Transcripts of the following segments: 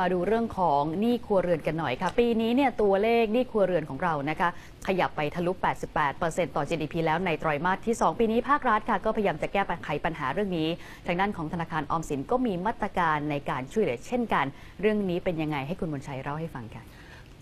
มาดูเรื่องของหนี้ครัวเรือนกันหน่อยค่ะปีนี้เนี่ยตัวเลขหนี้ครัวเรือนของเรานะคะขยับไปทะลุ 88% ต่อ GDP แล้วในไตรมาสที่2ปีนี้ภาครัฐค่ะก็พยายามจะแก้ไขปัญหาเรื่องนี้ทางด้านของธนาคารออมสินก็มีมาตรการในการช่วยเหลือเช่นกันเรื่องนี้เป็นยังไงให้คุณมนชัยเล่าให้ฟังกัน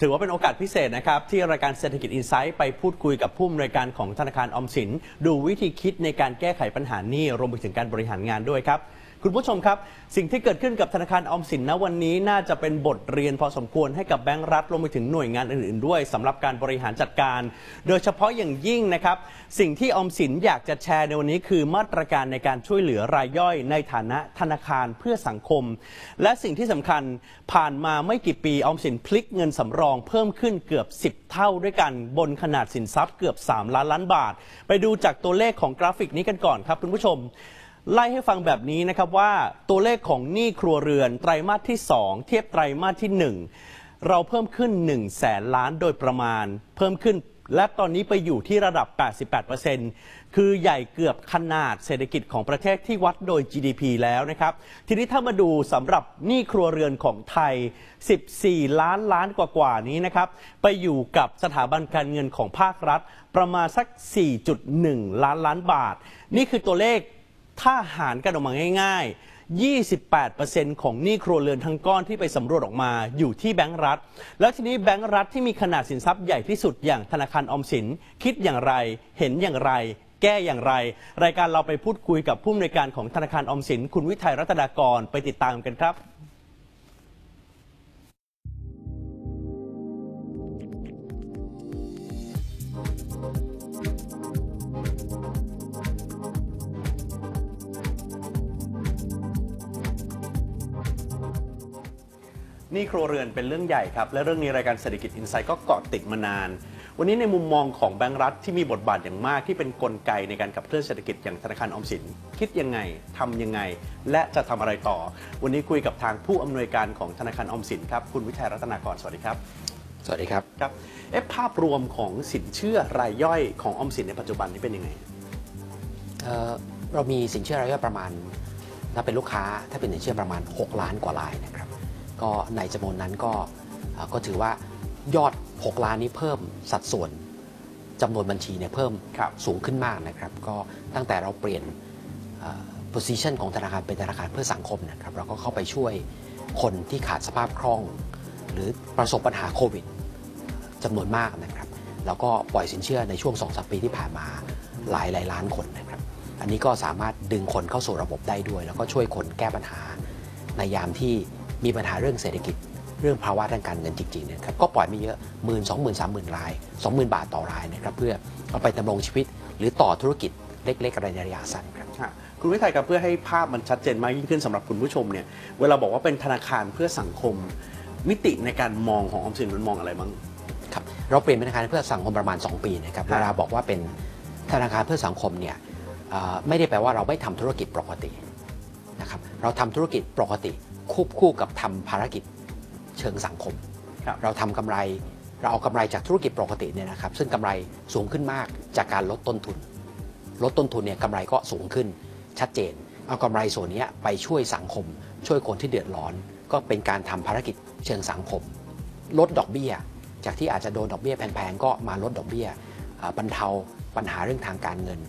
ถือว่าเป็นโอกาสพิเศษนะครับที่รายการเศรษฐกิจอินไซต์ไปพูดคุยกับผู้อำนวยการของธนาคารออมสินดูวิธีคิดในการแก้ไขปัญหาหนี้รวมไปถึงการบริหารงานด้วยครับคุณผู้ชมครับสิ่งที่เกิดขึ้นกับธนาคารออมสินณวันนี้น่าจะเป็นบทเรียนพอสมควรให้กับแบงก์รัฐรวมไปถึงหน่วยงานอื่นๆด้วยสำหรับการบริหารจัดการโดยเฉพาะอย่างยิ่งนะครับสิ่งที่ออมสินอยากจะแชร์ในวันนี้คือมาตรการในการช่วยเหลือรายย่อยในฐานะธนาคารเพื่อสังคมและสิ่งที่สำคัญผ่านมาไม่กี่ปีออมสินพลิกเงินสำรองเพิ่มขึ้นเกือบ10เท่าด้วยกันบนขนาดสินทรัพย์เกือบ3ล้านล้านบาทไปดูจากตัวเลขของกราฟิกนี้กันก่อนครับคุณผู้ชมไล่ให้ฟังแบบนี้นะครับว่าตัวเลขของหนี้ครัวเรือนไตรมาสที่2เทียบไตรมาสที่1เราเพิ่มขึ้น1แสนล้านโดยประมาณเพิ่มขึ้นและตอนนี้ไปอยู่ที่ระดับ 88% คือใหญ่เกือบขนาดเศรษฐกิจของประเทศที่วัดโดย GDP แล้วนะครับทีนี้ถ้ามาดูสำหรับหนี้ครัวเรือนของไทย14ล้านล้านกว่านี้นะครับไปอยู่กับสถาบันการเงินของภาครัฐประมาณสัก 4.1 ล้านล้านบาทนี่คือตัวเลขถ้าหารกันออกมาง่ายๆ 28% ของหนี้ครัวเรือนทั้งก้อนที่ไปสำรวจออกมาอยู่ที่แบงก์รัฐแล้วทีนี้แบงก์รัฐที่มีขนาดสินทรัพย์ใหญ่ที่สุดอย่างธนาคารออมสินคิดอย่างไรเห็นอย่างไรแก้อย่างไรรายการเราไปพูดคุยกับผู้อำนวยการของธนาคารออมสินคุณวิทัยรัตนากรไปติดตามกันครับหนี้ครัวเรือนเป็นเรื่องใหญ่ครับและเรื่องนี้รายการเศรษฐกิจอินไซต์ก็เกาะติดมานานวันนี้ในมุมมองของแบงก์รัฐที่มีบทบาทอย่างมากที่เป็นกลไกในการขับเคลื่อนเศรษฐกิจอย่างธนาคารออมสินคิดยังไงทำยังไงและจะทำอะไรต่อวันนี้คุยกับทางผู้อำนวยการของธนาคารออมสินครับคุณวิชัยรัตนากรสวัสดีครับสวัสดีครับครับภาพรวมของสินเชื่อรายย่อยของออมสินในปัจจุบันนี้เป็นยังไงเรามีสินเชื่อรายย่อยประมาณถ้าเป็นลูกค้าถ้าเป็นสินเชื่อประมาณ6ล้านกว่ารายนะครับก็ในจำนวนนั้นก็ถือว่ายอด6ล้านนี้เพิ่มสัดส่วนจำนวนบัญชีเนี่ยเพิ่มสูงขึ้นมากนะครับก็ตั้งแต่เราเปลี่ยน position ของธนาคารเป็นธนาคารเพื่อสังคมนะครับเราก็เข้าไปช่วยคนที่ขาดสภาพคล่องหรือประสบปัญหาโควิดจำนวนมากนะครับแล้วก็ปล่อยสินเชื่อในช่วง 2-3 ปีที่ผ่านมาหลายล้านคนนะครับอันนี้ก็สามารถดึงคนเข้าสู่ระบบได้ด้วยแล้วก็ช่วยคนแก้ปัญหาในยามที่มีปัญหาเรื่องเศรษฐกิจเรื่องภาวะทางการเงินจริงๆนะครับก็ปล่อยไม่เยอะ 10,000 20,000 30,000 ราย 20,000 บาทต่อรายนะครับเพื่อเอาไปดำรงชีวิตหรือต่อธุรกิจเล็กๆอะไรในระยะสั้นครับคุณวิทัยครับเพื่อให้ภาพมันชัดเจนมากยิ่งขึ้นสำหรับคุณผู้ชมเนี่ยเวลาบอกว่าเป็นธนาคารเพื่อสังคมมิติในการมองของออมสินมันมองอะไรบ้างครับเราเปลี่ยนเป็นธนาคารเพื่อสังคมประมาณ2ปีนะครับเวลาบอกว่าเป็นธนาคารเพื่อสังคมเนี่ยไม่ได้แปลว่าเราไม่ทำธุรกิจปกตินะครับเราทำธุรกิจปกติควบคู่กับทำภารกิจเชิงสังคมเราทำกำไรเราเอากำไรจากธุรกิจปกติเนี่ยนะครับซึ่งกำไรสูงขึ้นมากจากการลดต้นทุนเนี่ยกำไรก็สูงขึ้นชัดเจนเอากำไรส่วนนี้ไปช่วยสังคมช่วยคนที่เดือดร้อนก็เป็นการทำภารกิจเชิงสังคมลดดอกเบี้ยจากที่อาจจะโดนดอกเบี้ยแพงๆก็มาลดดอกเบี้ยบรรเทาปัญหาเรื่องทางการเงิน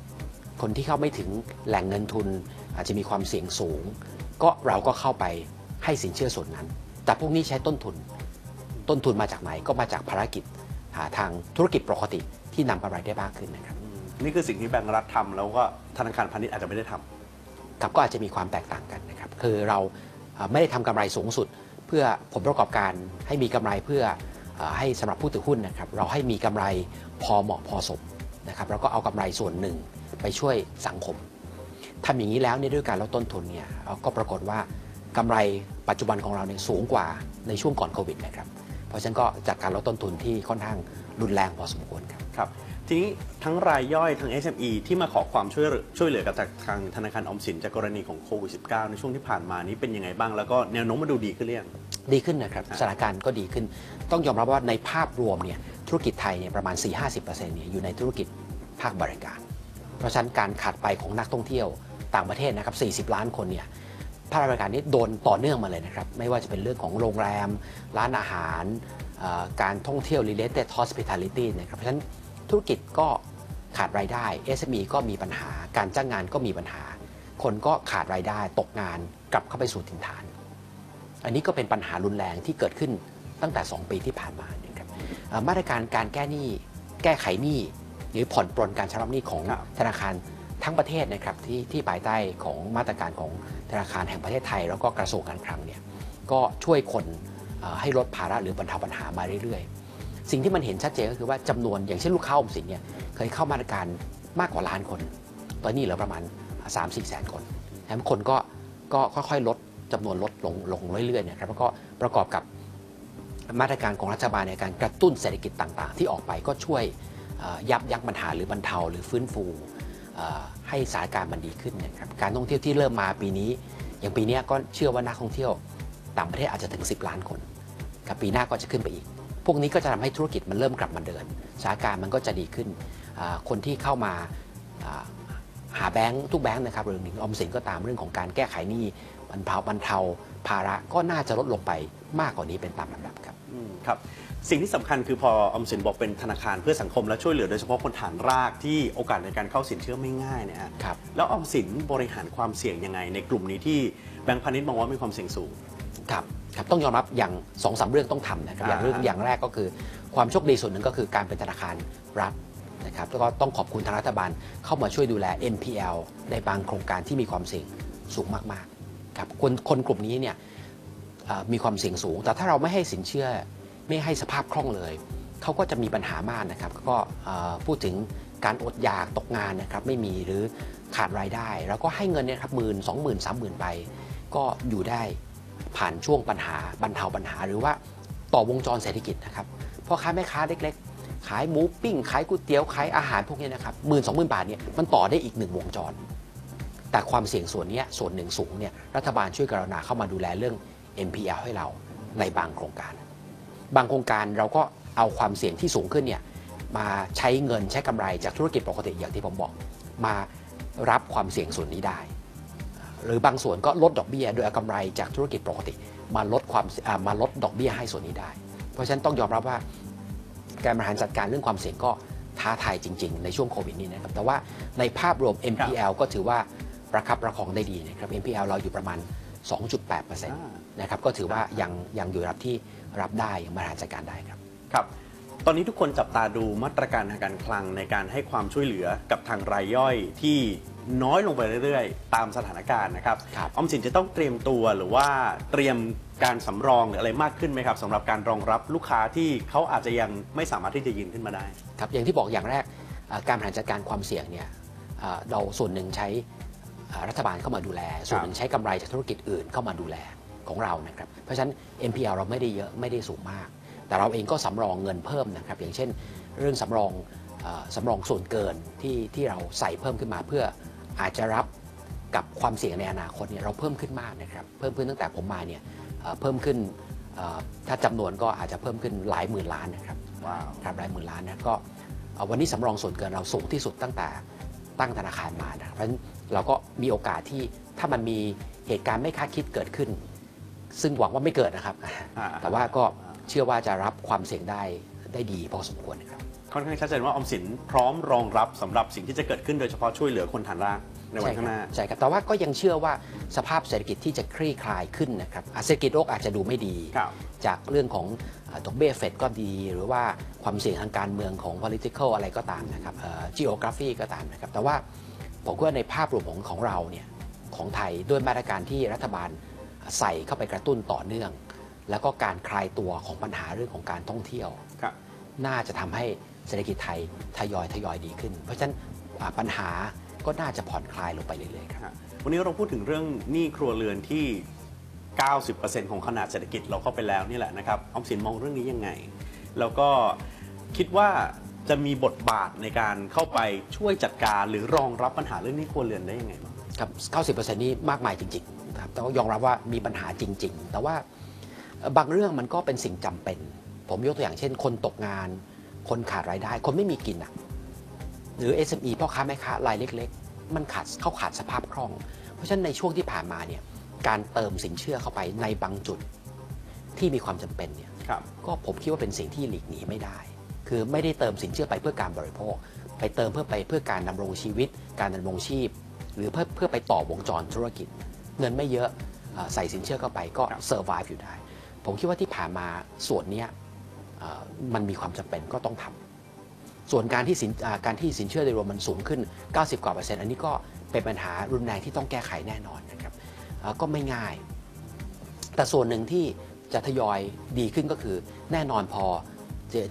คนที่เข้าไม่ถึงแหล่งเงินทุนอาจจะมีความเสี่ยงสูงก็เราก็เข้าไปให้สินเชื่อส่วนนั้นแต่พวกนี้ใช้ต้นทุนมาจากไหนก็มาจากภารกิจหาทางธุรกิจปกติที่นำกำไรได้มากขึ้นนะครับนี่คือสิ่งที่แบงก์รัฐทำแล้วก็ธนาคารพาณิชย์อาจจะไม่ได้ทำครับก็อาจจะมีความแตกต่างกันนะครับคือเราไม่ได้ทำกำไรสูงสุดเพื่อผลประกอบการให้มีกำไรเพื่อให้สำหรับผู้ถือหุ้นนะครับเราให้มีกำไรพอเหมาะพอสมนะครับแล้วก็เอากำไรส่วนหนึ่งไปช่วยสังคมทำอย่างนี้แล้วเนี่ยด้วยการลดต้นทุนเนี่ยก็ปรากฏว่ากำไรปัจจุบันของเราเนี่ยสูงกว่าในช่วงก่อนโควิดนะครับเพราะฉะนั้นก็จากการลดต้นทุนที่ค่อนข้างรุนแรงพอสมควรครับทีนี้ทั้งรายย่อยทั้ง SME ที่มาขอความช่วยเหลือกับทางธนาคารออมสินจากกรณีของโควิด -19 ในช่วงที่ผ่านมานี้เป็นยังไงบ้างแล้วก็แนวโน้มมาดูดีขึ้นหรือยังดีขึ้นนะครับสถานการณ์ก็ดีขึ้นต้องยอมรับว่าในภาพรวมเนี่ยธุรกิจไทยเนี่ยประมาณ 40-50% เนี่ยอยู่ในธุรกิจภาคบริการเพราะฉะนั้นการขาดไปของนักท่องเที่ยวต่างประเทศนะครับ40 ล้านคนเนี่ย ภาคบริการนี้โดนต่อเนื่องมาเลยนะครับไม่ว่าจะเป็นเรื่องของโรงแรมร้านอาหารการท่องเที่ยว related hospitality นะครับเพราะฉะนั้นธุรกิจก็ขาดรายได้ SME ก็มีปัญหาการจ้างงานก็มีปัญหาคนก็ขาดรายได้ตกงานกลับเข้าไปสู่ถิ่นฐานอันนี้ก็เป็นปัญหารุนแรงที่เกิดขึ้นตั้งแต่2ปีที่ผ่านมานะครับมาตรการการแก้หนี้แก้ไขหนี้หรือผ่อนปรนการชำระหนี้ของธนาคารทั้งประเทศนะครับที่ภายใต้ของมาตรการของธนาคารแห่งประเทศไทยแล้วก็กระทรวงการคลังเนี่ยก็ช่วยคนให้ลดภาระหรือบรรเทาปัญหามาเรื่อยๆสิ่งที่มันเห็นชัดเจนก็คือว่าจำนวนอย่างเช่นลูกค้าออมสินเนี่ยเคยเข้ามาตรการมากกว่าล้านคนตอนนี้เหลือประมาณ 3-4 แสนคนทั้งคนก็ค่อยๆลดจำนวนลดลงเรื่อยๆนะครับแล้วก็ประกอบกับมาตรการของรัฐบาลในการกระตุ้นเศรษฐกิจต่างๆที่ออกไปก็ช่วยยับยั้งปัญหาหรือบรรเทาหรือฟื้นฟูให้สถานการณ์มันดีขึ้นนะครับการท่องเที่ยวที่เริ่มมาปีนี้อย่างปีนี้ก็เชื่อว่านักท่องเที่ยวต่างประเทศอาจจะถึง10ล้านคนกับปีหน้าก็จะขึ้นไปอีกพวกนี้ก็จะทำให้ธุรกิจมันเริ่มกลับมาเดินสถานการณ์มันก็จะดีขึ้นคนที่เข้ามาหาแบงค์ทุกแบงค์นะครับเรื่องออมสินก็ตามเรื่องของการแก้ไขหนี้บรรเทาภาระก็น่าจะลดลงไปมากกว่านี้เป็นตามลำดับครับครับสิ่งที่สำคัญคือพอออมสินบอกเป็นธนาคารเพื่อสังคมและช่วยเหลือโดยเฉพาะคนฐานรากที่โอกาสในการเข้าสินเชื่อไม่ง่ายเนี่ยครับแล้วออมสินบริหารความเสี่ยงยังไงในกลุ่มนี้ที่แบงก์พาณิชย์มองว่ามีความเสี่ยงสูงครับต้องยอมรับอย่าง 2-3 เรื่องต้องทำนะครับอย่างแรกก็คือความโชคดีส่วนหนึ่งก็คือการเป็นธนาคารรัฐนะครับแล้วก็ต้องขอบคุณทางรัฐบาลเข้ามาช่วยดูแล NPL ในบางโครงการที่มีความเสี่ยงสูงมากๆครับคนกลุ่มนี้เนี่ยมีความเสี่ยงสูงแต่ถ้าเราไม่ให้สินเชื่อไม่ให้สภาพคล่องเลยเขาก็จะมีปัญหามากนะครับก็พูดถึงการอดอยากตกงานนะครับไม่มีหรือขาดรายได้แล้วก็ให้เงินเนี่ยครับ10,000 20,000 30,000ไปก็อยู่ได้ผ่านช่วงปัญหาบรรเทาปัญหาหรือว่าต่อวงจรเศรษฐกิจนะครับพ่อค้าแม่ค้าเล็กๆขายหมูปิ้งขายก๋วยเตี๋ยวขายอาหารพวกนี้นะครับ10,000 20,000 บาทเนี่ยมันต่อได้อีก1วงจรแต่ความเสี่ยงส่วนหนึ่งสูงเนี่ยรัฐบาลช่วยกรุณาเข้ามาดูแลเรื่อง NPL ให้เราในบางโครงการเราก็เอาความเสี่ยงที่สูงขึ้นเนี่ยมาใช้เงินใช้กำไรจากธุรกิจปกติอย่างที่ผมบอกมารับความเสี่ยงส่วนนี้ได้หรือบางส่วนก็ลดดอกเบี้ยโดยเอากำไรจากธุรกิจปกติมาลดดอกเบี้ยให้ส่วนนี้ได้เพราะฉะนั้นต้องยอมรับว่าการบริหารจัดการเรื่องความเสี่ยงก็ท้าทายจริงๆในช่วงโควิดนี้นะครับแต่ว่าในภาพรวม NPL ก็ถือว่าประคับประคองได้ดีนะครับ NPL เราอยู่ประมาณ 2.8% นะครับก็ถือว่ายังอยู่ระดับที่รับได้ยังบริหารจัดการได้ครับครับตอนนี้ทุกคนจับตาดูมาตรการทางการคลังในการให้ความช่วยเหลือกับทางรายย่อยที่น้อยลงไปเรื่อยๆตามสถานการณ์นะครับออมสินจะต้องเตรียมตัวหรือว่าเตรียมการสำรองหรืออะไรมากขึ้นไหมครับสำหรับการรองรับลูกค้าที่เขาอาจจะยังไม่สามารถที่จะยืนขึ้นมาได้ครับอย่างที่บอกอย่างแรกการบริหารจัดการความเสี่ยงเนี่ยเราส่วนหนึ่งใช้รัฐบาลเข้ามาดูแลส่วนหนึ่งใช้กำไรจากธุรกิจอื่นเข้ามาดูแลของเรานะครับเพราะฉะนั้น NPL เราไม่ได้เยอะไม่ได้สูงมากแต่เราเองก็สำรองเงินเพิ่มนะครับอย่างเช่นเรื่องสำรองส่วนเกินที่เราใส่เพิ่มขึ้นมาเพื่ออาจจะรับกับความเสี่ยงในอนาคตเนี่ยเราเพิ่มขึ้นมากนะครับเพิ่มขึ้นตั้งแต่ผมมาเนี่ยเพิ่มขึ้นถ้าจำนวนก็อาจจะเพิ่มขึ้นหลายหมื่นล้านนะครับครับหลายหมื่นล้านนะก็วันนี้สำรองส่วนเกินเราสูงที่สุดตั้งแต่ตั้งธนาคารมานะเพราะฉะนั้นเราก็มีโอกาสที่ถ้ามันมีเหตุการณ์ไม่คาดคิดเกิดขึ้นซึ่งหวังว่าไม่เกิดนะครับแต่ว่าก็เชื่อว่าจะรับความเสี่ยงได้ดีพอสมควรนะครับค่อนข้างชัดเจนว่าออมสินพร้อมรองรับสำหรับสิ่งที่จะเกิดขึ้นโดยเฉพาะช่วยเหลือคนฐานรากในวันข้างหน้าใช่ครับแต่ว่าก็ยังเชื่อว่าสภาพเศรษฐกิจที่จะคลี่คลายขึ้นนะครับเศรษฐกิจโลกอาจจะดูไม่ดีจากเรื่องของดอกเบี้ยเฟดก็ดีหรือว่าความเสี่ยงทางการเมืองของ political อะไรก็ตามนะครับ geography ก็ตามนะครับแต่ว่าผมว่าในภาพรวมของเราเนี่ยของไทยด้วยมาตรการที่รัฐบาลใส่เข้าไปกระตุ้นต่อเนื่องแล้วก็การคลายตัวของปัญหาเรื่องของการท่องเที่ยวน่าจะทำให้เศรษฐกิจไทยทยอยดีขึ้นเพราะฉะนั้นปัญหาก็น่าจะผ่อนคลายลงไปเรื่อยๆครับวันนี้เราพูดถึงเรื่องหนี้ครัวเรือนที่ 90% ของขนาดเศรษฐกิจเราเข้าไปแล้วนี่แหละนะครับออมสินมองเรื่องนี้ยังไงแล้วก็คิดว่าจะมีบทบาทในการเข้าไปช่วยจัดการหรือรองรับปัญหาเรื่องหนี้ครัวเรือนได้ยังไงบ้างครับ 90% นี้มากมายจริงๆครับต้องยอมรับว่ามีปัญหาจริงๆแต่ว่าบางเรื่องมันก็เป็นสิ่งจำเป็นผมยกตัวอย่างเช่นคนตกงานคนขาดรายได้คนไม่มีกินหรือ SME พ่อค้าแม่ค้ารายเล็กๆมันขาดสภาพคล่องเพราะฉะนั้นในช่วงที่ผ่านมาเนี่ย การเติมสินเชื่อเข้าไปในบางจุดที่มีความจำเป็นเนี่ยก็ผมคิดว่าเป็นสิ่งที่หลีกหนีไม่ได้คือไม่ได้เติมสินเชื่อไปเพื่อการบริโภคไปเติมเพื่อการดำรงชีวิตการดำรงชีพหรือเพื่อไปต่อวงจรธุรกิจเงินไม่เยอะใส่สินเชื่อเข้าไปก็เซอร์ไวฟ์อยู่ได้ผมคิดว่าที่ผ่านมาส่วนนี้มันมีความจำเป็นก็ต้องทำส่วนการที่สินเชื่อโดยรวมมันสูงขึ้น90กว่า%อันนี้ก็เป็นปัญหารุนแรงที่ต้องแก้ไขแน่นอนนะครับก็ไม่ง่ายแต่ส่วนหนึ่งที่จะทยอยดีขึ้นก็คือแน่นอนพอ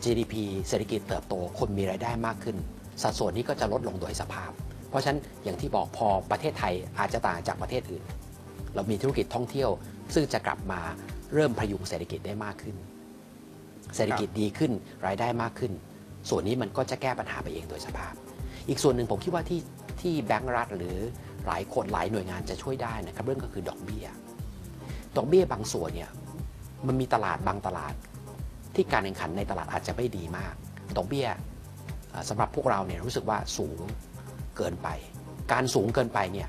GDP เศรษฐกิจเติบโตคนมีรายได้มากขึ้นสัดส่วนนี้ก็จะลดลงโดยสภาพเพราะฉะนั้นอย่างที่บอกพอประเทศไทยอาจจะต่างจากประเทศอื่นเรามีธุรกิจท่องเที่ยวซึ่งจะกลับมาเริ่มพยุงเศรษฐกิจได้มากขึ้นเศรษฐกิจดีขึ้นรายได้มากขึ้นส่วนนี้มันก็จะแก้ปัญหาไปเองโดยสภาพอีกส่วนหนึ่งผมคิดว่าที่แบงก์รัฐหรือหลายคนหลายหน่วยงานจะช่วยได้นะครับเรื่องก็คือดอกเบี้ยบางส่วนเนี่ยมันมีตลาดบางตลาดที่การแข่งขันในตลาดอาจจะไม่ดีมากดอกเบี้ยสำหรับพวกเราเนี่ยรู้สึกว่าสูงเกินไปการสูงเกินไปเนี่ย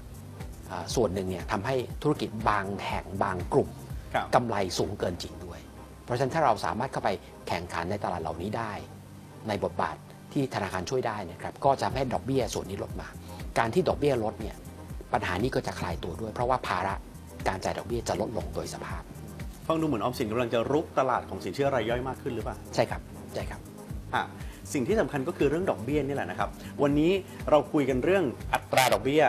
ส่วนหนึ่งเนี่ยทำให้ธุรกิจบางแห่งบางกลุ่มกำไรสูงเกินจริงด้วยเพราะฉะนั้นถ้าเราสามารถเข้าไปแข่งขันในตลาดเหล่านี้ได้ในบทบาทที่ธนาคารช่วยได้นะครับก็จะให้ดอกเบี้ยส่วนนี้ลดมาการที่ดอกเบี้ยลดเนี่ยปัญหานี้ก็จะคลายตัวด้วยเพราะว่าภาระการจ่ายดอกเบี้ยจะลดลงโดยสภาพฟังดูเหมือนออมสินกำลังจะรุกตลาดของสินเชื่อรายย่อยมากขึ้นหรือเปล่าใช่ครับใช่ครับสิ่งที่สำคัญก็คือเรื่องดอกเบี้ยนี่แหละนะครับวันนี้เราคุยกันเรื่องอัตราดอกเบี้ย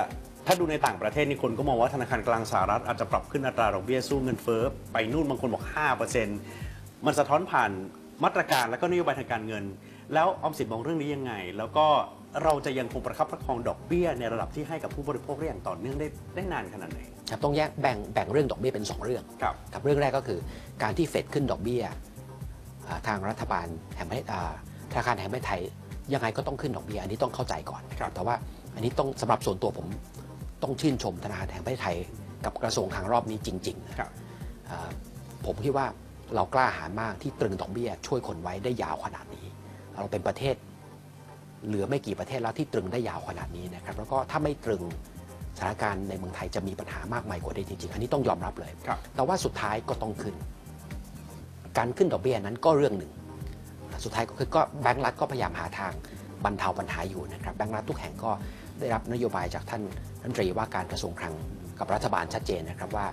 ถ้าดูในต่างประเทศนี่คนก็มองว่าธนาคารกลางสหรัฐอาจจะปรับขึ้นอัตราดอกเบี้ยสู้เงินเฟ้อไปนู่นบางคนบอก 5% มันสะท้อนผ่านมาตรการและก็นโยบายทางการเงินแล้วออมสินมองเรื่องนี้ยังไงแล้วก็เราจะยังคงประคับประคองดอกเบี้ยในระดับที่ให้กับผู้บริโภคได้อย่างต่อเนื่องได้นานขนาดไหนครับต้องแยกแบ่งเรื่องดอกเบี้ยเป็น2เรื่องครับเรื่องแรกก็คือการที่เฟดขึ้นดอกเบี้ยทางรัฐบาลแห่งประเทศธนาคารแห่งประเทศไทยยังไงก็ต้องขึ้นดอกเบี้ยอันนี้ต้องเข้าใจก่อนแต่ว่าอันนี้ต้องสำหรับส่วนตัวผมต้องชื่นชมธนาคารแห่งประเทศไทยกับกระทรวงคลังรอบนี้จริงๆนะครับผมคิดว่าเรากล้าหาญมากที่ตรึงดอกเบี้ยช่วยคนไว้ได้ยาวขนาดนี้เราเป็นประเทศเหลือไม่กี่ประเทศแล้วที่ตรึงได้ยาวขนาดนี้นะครับแล้วก็ถ้าไม่ตรึงสถานการณ์ในเมืองไทยจะมีปัญหามากมายกว่านี้จริงๆอันนี้ต้องยอมรับเลยแต่ว่าสุดท้ายก็ต้องขึ้นการขึ้นดอกเบี้ยนั้นก็เรื่องหนึ่งสุดท้ายก็คือแบงก์รัฐก็พยายามหาทางบรรเทาปัญหาอยู่นะครับแบงก์รัฐทุกแห่งก็ได้รับนโยบายจากท่านรัฐมนตรีว่าการกระทรวงคลังกับรัฐบาลชัดเจนนะครับว่า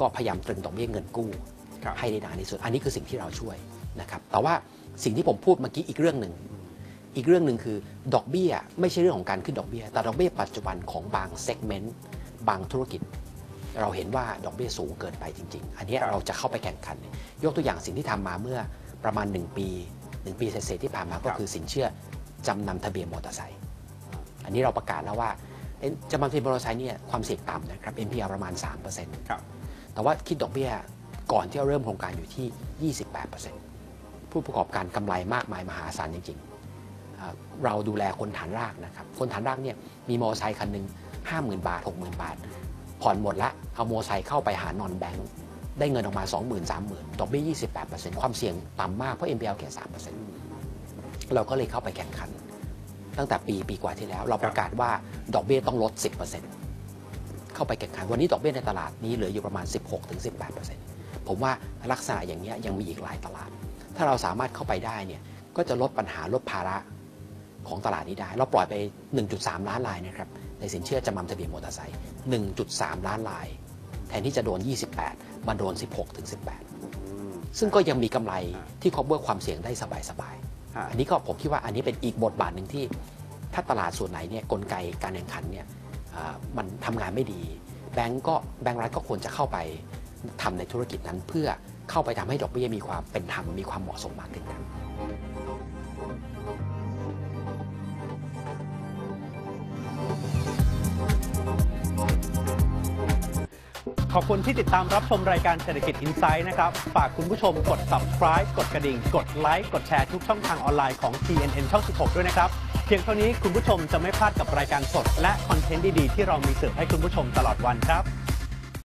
ก็พยายามตรึงดอกเบี้ยเงินกู้ให้ได้นานที่สุดอันนี้คือสิ่งที่เราช่วยนะครับแต่ว่าสิ่งที่ผมพูดเมื่อกี้อีกเรื่องหนึ่งคือดอกเบี้ยไม่ใช่เรื่องของการขึ้นดอกเบี้ยแต่ดอกเบี้ยปัจจุบันของบางเซกเมนต์บางธุรกิจเราเห็นว่าดอกเบี้ยสูงเกินไปจริงๆอันนี้เราจะเข้าไปแข่งขันยกตัวอย่างสิ่งที่ทำมาเมื่อประมาณ1ปีเศษที่ผ่านมาก็คือสินเชื่อจำนำทะเบียนมอเตอร์ไซค์อันนี้เราประกาศแล้วว่าจำนำทะเบียนมอเตอร์ไซค์เนี่ยความเสี่ยงต่ำนะครับ NPL ประมาณ 3% แต่ว่าคิดดอกเบี้ยก่อนที่จะเริ่มโครงการอยู่ที่ 28% ผู้ประกอบการกำไรมากมายมหาศาลจริงๆเราดูแลคนฐานรากนะครับคนฐานรากเนี่ยมีมอเตอร์ไซค์คันหนึ่ง 50,000 บาท 60,000 บาทผ่อนหมดละเอามอเตอร์ไซค์เข้าไปหานอนแบงค์ได้เงินออกมา 20,000 30,000 ดอกเบี้ย 28% ความเสี่ยงต่ำมากเพราะ NPL แค่ 3% เราก็เลยเข้าไปแข่งขันตั้งแต่ปีกว่าที่แล้วเราประกาศว่าดอกเบี้ยต้องลด 10% เข้าไปแข่งขันวันนี้ดอกเบี้ยในตลาดนี้เหลืออยู่ประมาณ 16-18% ผมว่าลักษณะอย่างนี้ยังมีอีกหลายตลาดถ้าเราสามารถเข้าไปได้เนี่ยก็จะลดปัญหาลดภาระของตลาดนี้ได้เราปล่อยไป 1.3 ล้านรายนะครับในสินเชื่อจำนำทะเบียนมอเตอร์ไซค์ 1.3 ล้านรายแทนที่จะโดน 28 มาโดน 16-18 ซึ่งก็ยังมีกำไรที่ครอบคลุมความเสี่ยงได้สบายๆอันนี้ก็ผมคิดว่าอันนี้เป็นอีกบทบาทหนึ่งที่ถ้าตลาดส่วนไหนเนี่ยกลไกการแข่งขันเนี่ยมันทำงานไม่ดีแบงก์รัฐก็ควรจะเข้าไปทำในธุรกิจนั้นเพื่อเข้าไปทำให้ดอกเบี้ยมีความเป็นธรรมมีความเหมาะสมมากขึ้นครับขอบคุณที่ติดตามรับชมรายการเศรษฐกิจ Insight นะครับฝากคุณผู้ชมกด subscribe กดกระดิ่งกดไลค์กดแชร์ทุกช่องทางออนไลน์ของ CNN ช่อง 16 ด้วยนะครับเพียงเท่านี้คุณผู้ชมจะไม่พลาดกับรายการสดและคอนเทนต์ดีๆที่เรามีเสิร์ฟให้คุณผู้ชมตลอดวันครับ